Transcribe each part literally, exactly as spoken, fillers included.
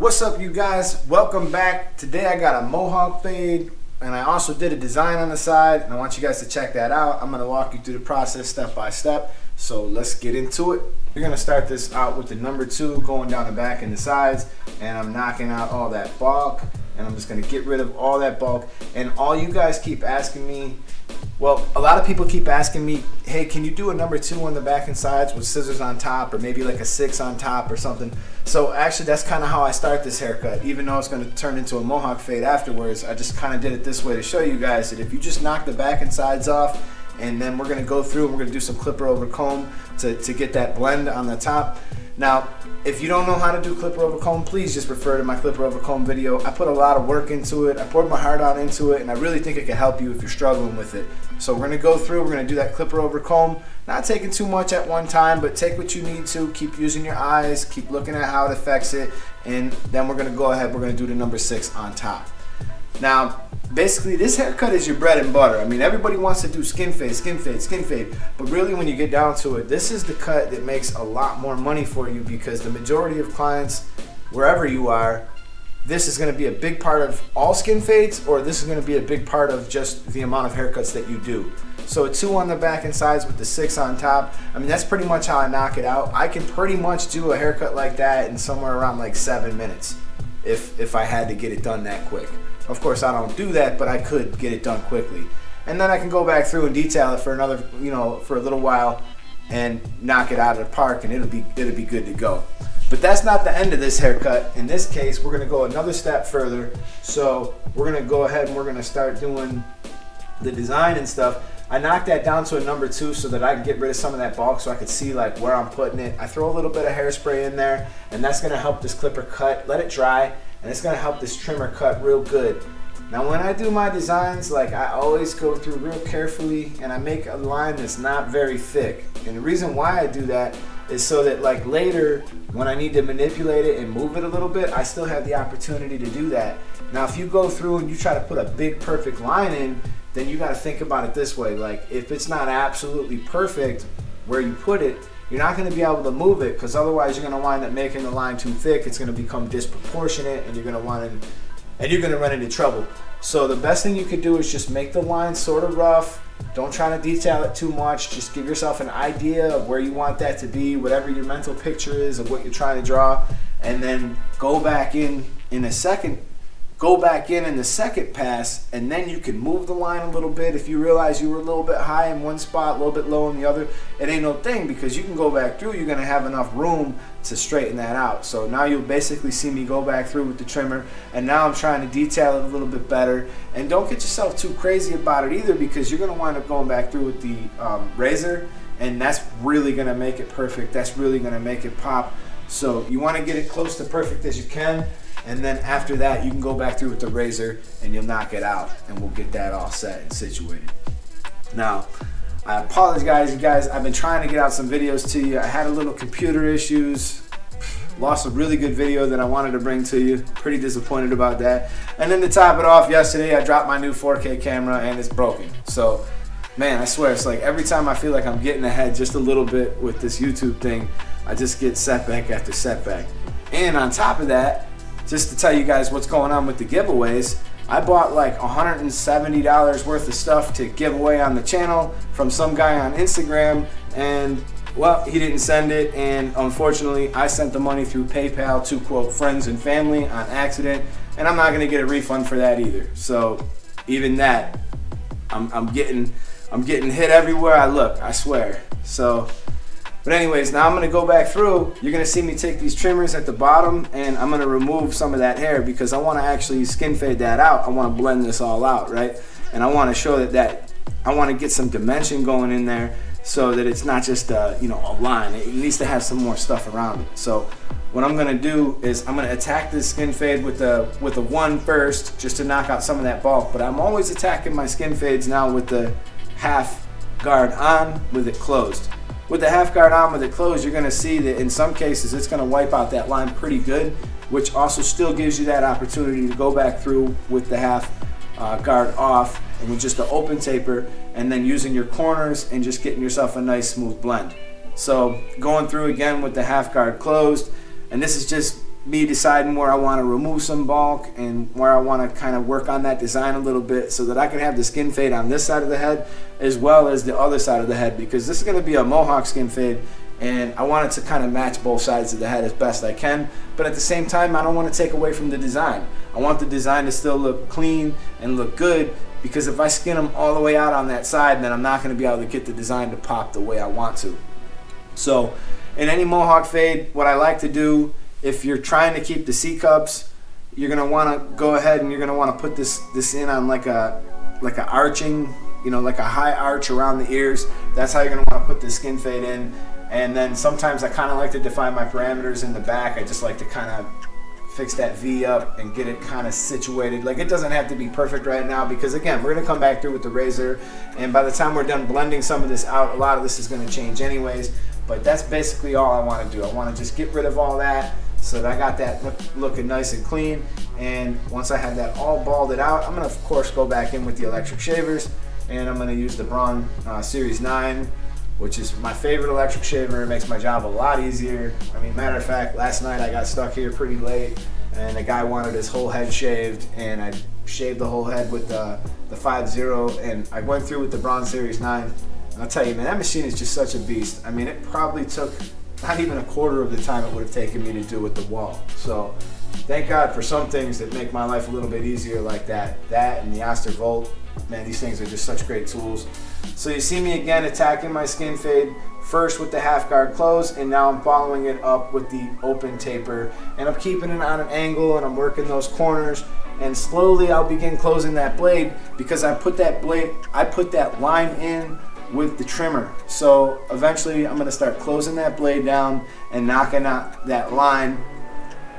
What's up, you guys? Welcome back. Today I got a Mohawk fade, and I also did a design on the side, and I want you guys to check that out. I'm gonna walk you through the process step by step, so let's get into it. You're gonna start this out with the number two going down the back and the sides, and I'm knocking out all that bulk, and I'm just gonna get rid of all that bulk. And all you guys keep asking me, well, a lot of people keep asking me, hey, can you do a number two on the back and sides with scissors on top, or maybe like a six on top or something? So actually that's kind of how I start this haircut. Even though it's going to turn into a Mohawk fade afterwards, I just kind of did it this way to show you guys that if you just knock the back and sides off, and then we're going to go through and we're going to do some clipper over comb to, to get that blend on the top. Now, if you don't know how to do clipper over comb, please just refer to my clipper over comb video. I put a lot of work into it. I poured my heart out into it, and I really think it can help you if you're struggling with it. So we're gonna go through, we're gonna do that clipper over comb, not taking too much at one time, but take what you need to, keep using your eyes, keep looking at how it affects it, and then we're gonna go ahead, we're gonna do the number six on top. Now, basically this haircut is your bread and butter. I mean, everybody wants to do skin fade, skin fade, skin fade, but really when you get down to it, this is the cut that makes a lot more money for you, because the majority of clients, wherever you are, this is gonna be a big part of all skin fades, or this is gonna be a big part of just the amount of haircuts that you do. So a two on the back and sides with the six on top, I mean, that's pretty much how I knock it out. I can pretty much do a haircut like that in somewhere around like seven minutes if, if I had to get it done that quick. Of course, I don't do that, but I could get it done quickly. And then I can go back through and detail it for another, you know, for a little while and knock it out of the park, and it'll be, it'll be good to go. But that's not the end of this haircut. In this case, we're gonna go another step further. So we're gonna go ahead and we're gonna start doing the design and stuff. I knocked that down to a number two so that I can get rid of some of that bulk, so I could see like where I'm putting it. I throw a little bit of hairspray in there, and that's gonna help this clipper cut, let it dry, and it's gonna help this trimmer cut real good. Now when I do my designs, like, I always go through real carefully, and I make a line that's not very thick. And the reason why I do that is so that like later, when I need to manipulate it and move it a little bit, I still have the opportunity to do that. Now if you go through and you try to put a big perfect line in, then you gotta think about it this way. Like, if it's not absolutely perfect where you put it, you're not gonna be able to move it, because otherwise you're gonna wind up making the line too thick, it's gonna become disproportionate, and you're gonna want to, and you're gonna run into trouble. So the best thing you could do is just make the line sort of rough, don't try to detail it too much, just give yourself an idea of where you want that to be, whatever your mental picture is of what you're trying to draw, and then go back in in a second, go back in in the second pass, and then you can move the line a little bit. If you realize you were a little bit high in one spot, a little bit low in the other, it ain't no thing, because you can go back through, you're gonna have enough room to straighten that out. So now you'll basically see me go back through with the trimmer, and now I'm trying to detail it a little bit better. And don't get yourself too crazy about it either, because you're gonna wind up going back through with the um, razor, and that's really gonna make it perfect, that's really gonna make it pop. So you wanna get it close to perfect as you can, and then after that, you can go back through with the razor and you'll knock it out, and we'll get that all set and situated. Now, I apologize, guys. You guys, I've been trying to get out some videos to you. I had a little computer issues, lost a really good video that I wanted to bring to you. Pretty disappointed about that. And then to top it off, yesterday I dropped my new four K camera and it's broken. So, man, I swear, it's like every time I feel like I'm getting ahead just a little bit with this YouTube thing, I just get setback after setback. And on top of that, just to tell you guys what's going on with the giveaways, I bought like one hundred seventy dollars worth of stuff to give away on the channel from some guy on Instagram, and well, he didn't send it, and unfortunately I sent the money through PayPal to, quote, friends and family on accident, and I'm not gonna get a refund for that either. So even that, I'm, I'm getting I'm getting hit everywhere I look, I swear. So, but anyways, now I'm gonna go back through. You're gonna see me take these trimmers at the bottom, and I'm gonna remove some of that hair, because I wanna actually skin fade that out. I wanna blend this all out, right? And I wanna show that, that I wanna get some dimension going in there, so that it's not just a, you know, a line. It needs to have some more stuff around it. So what I'm gonna do is I'm gonna attack this skin fade with a, with a one first, just to knock out some of that bulk. But I'm always attacking my skin fades now with the half guard on with it closed. With the half guard on with it closed, you're gonna see that in some cases it's gonna wipe out that line pretty good, which also still gives you that opportunity to go back through with the half uh, guard off and with just the open taper, and then using your corners and just getting yourself a nice smooth blend. So going through again with the half guard closed, and this is just me deciding where I want to remove some bulk and where I want to kind of work on that design a little bit so that I can have the skin fade on this side of the head as well as the other side of the head, because this is going to be a Mohawk skin fade and I want it to kind of match both sides of the head as best I can. But at the same time, I don't want to take away from the design. I want the design to still look clean and look good, because if I skin them all the way out on that side, then I'm not going to be able to get the design to pop the way I want to. So in any Mohawk fade, what I like to do, if you're trying to keep the C-cups, you're going to want to go ahead and you're going to want to put this this in on like a like a arching, you know, like a high arch around the ears. That's how you're going to want to put the skin fade in. And then sometimes I kind of like to define my parameters in the back. I just like to kind of fix that V up and get it kind of situated. Like, it doesn't have to be perfect right now, because again, we're going to come back through with the razor, and by the time we're done blending some of this out, a lot of this is going to change anyways. But that's basically all I want to do. I want to just get rid of all that so that I got that look, looking nice and clean. And once I have that all balled it out, I'm going to of course go back in with the electric shavers, and I'm going to use the Braun uh, Series nine, which is my favorite electric shaver. It makes my job a lot easier. I mean, matter of fact, last night I got stuck here pretty late and a guy wanted his whole head shaved, and I shaved the whole head with the, the five zero, and I went through with the Braun Series nine. And I'll tell you, man, that machine is just such a beast. I mean, it probably took not even a quarter of the time it would have taken me to do with the Wahl. So thank God for some things that make my life a little bit easier like that. That and the Oster Volt. Man, these things are just such great tools. So you see me again attacking my skin fade first with the half guard close, and now I'm following it up with the open taper, and I'm keeping it on an angle and I'm working those corners, and slowly I'll begin closing that blade, because I put that blade, I put that line in with the trimmer. So eventually I'm going to start closing that blade down and knocking out that line,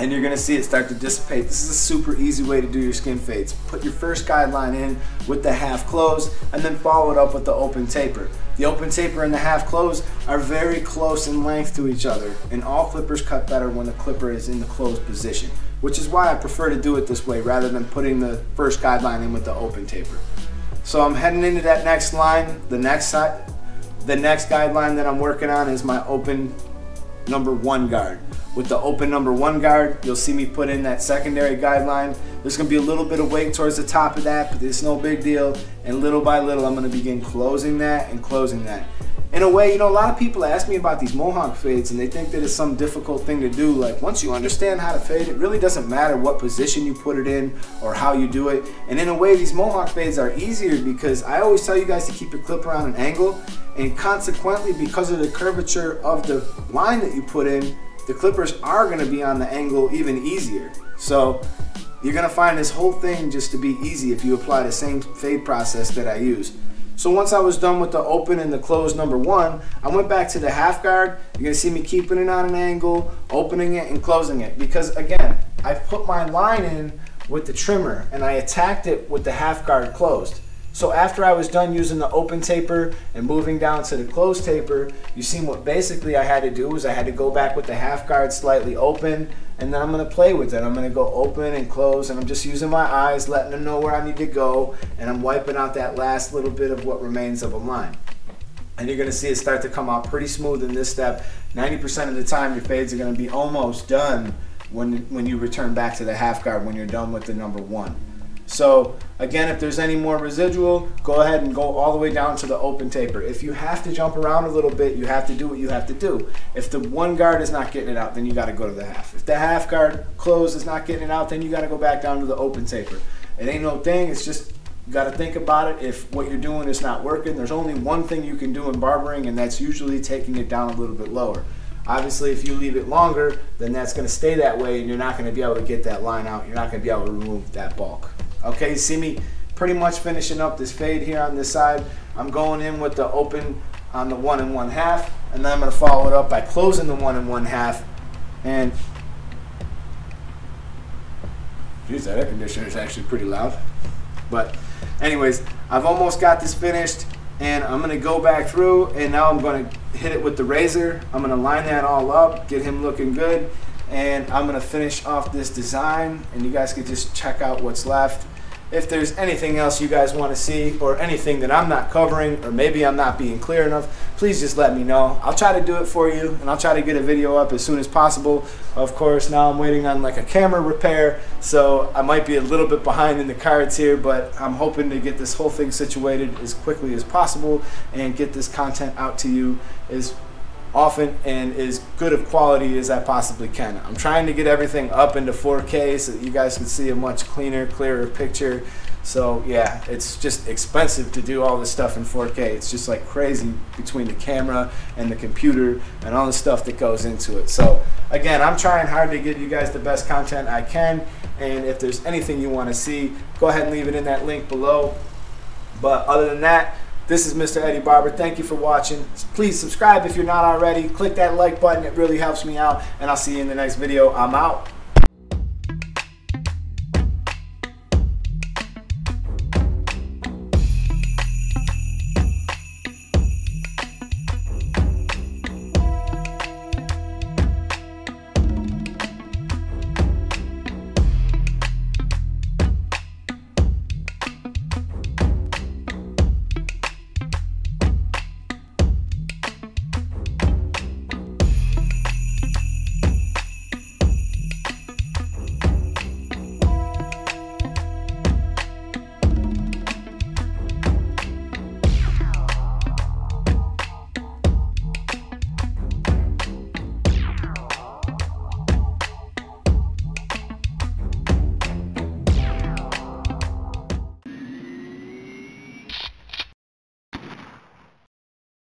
and you're gonna see it start to dissipate. This is a super easy way to do your skin fades. Put your first guideline in with the half close, and then follow it up with the open taper. The open taper and the half close are very close in length to each other, and all clippers cut better when the clipper is in the closed position, which is why I prefer to do it this way rather than putting the first guideline in with the open taper. So I'm heading into that next line. The next side, the next guideline that I'm working on is my open number one guard. With the open number one guard, you'll see me put in that secondary guideline. There's gonna be a little bit of weight towards the top of that, but it's no big deal. And little by little, I'm gonna begin closing that and closing that. In a way, you know, a lot of people ask me about these Mohawk fades and they think that it's some difficult thing to do. Like, once you understand how to fade, it really doesn't matter what position you put it in or how you do it. And in a way, these Mohawk fades are easier, because I always tell you guys to keep your clipper on an angle, and consequently, because of the curvature of the line that you put in, the clippers are going to be on the angle even easier. So you're going to find this whole thing just to be easy if you apply the same fade process that I use. So once I was done with the open and the closed number one, I went back to the half guard. You're gonna see me keeping it on an angle, opening it and closing it. Because again, I put my line in with the trimmer and I attacked it with the half guard closed. So after I was done using the open taper and moving down to the closed taper, you seen what basically I had to do was I had to go back with the half guard slightly open, and then I'm gonna play with it. I'm gonna go open and close, and I'm just using my eyes, letting them know where I need to go, and I'm wiping out that last little bit of what remains of a line. And you're gonna see it start to come out pretty smooth in this step. ninety percent of the time, your fades are gonna be almost done when, when you return back to the half guard when you're done with the number one. So again, if there's any more residual, go ahead and go all the way down to the open taper. If you have to jump around a little bit, you have to do what you have to do. If the one guard is not getting it out, then you got to go to the half. If the half guard close is not getting it out, then you got to go back down to the open taper. It ain't no thing. It's just you got to think about it. If what you're doing is not working, there's only one thing you can do in barbering, and that's usually taking it down a little bit lower. Obviously, if you leave it longer, then that's going to stay that way, and you're not going to be able to get that line out. You're not going to be able to remove that bulk. Okay, you see me pretty much finishing up this fade here on this side. I'm going in with the open on the one and one half, and then I'm going to follow it up by closing the one and one half. And geez, that air conditioner is actually pretty loud. But anyways, I've almost got this finished, and I'm going to go back through, and now I'm going to hit it with the razor. I'm going to line that all up, get him looking good. And I'm gonna finish off this design, and you guys can just check out what's left. If there's anything else you guys want to see or anything that I'm not covering, or maybe I'm not being clear enough, please just let me know. I'll try to do it for you, and I'll try to get a video up as soon as possible. Of course, now I'm waiting on like a camera repair, so I might be a little bit behind in the cards here, but I'm hoping to get this whole thing situated as quickly as possible and get this content out to you as often and as good of quality as I possibly can. I'm trying to get everything up into four K so that you guys can see a much cleaner, clearer picture. So yeah, it's just expensive to do all this stuff in four K. It's just like crazy between the camera and the computer and all the stuff that goes into it. So again, I'm trying hard to give you guys the best content I can, and if there's anything you want to see, go ahead and leave it in that link below. But other than that, this is Mister Eddie Barber. Thank you for watching. Please subscribe if you're not already. Click that like button. It really helps me out. And I'll see you in the next video. I'm out.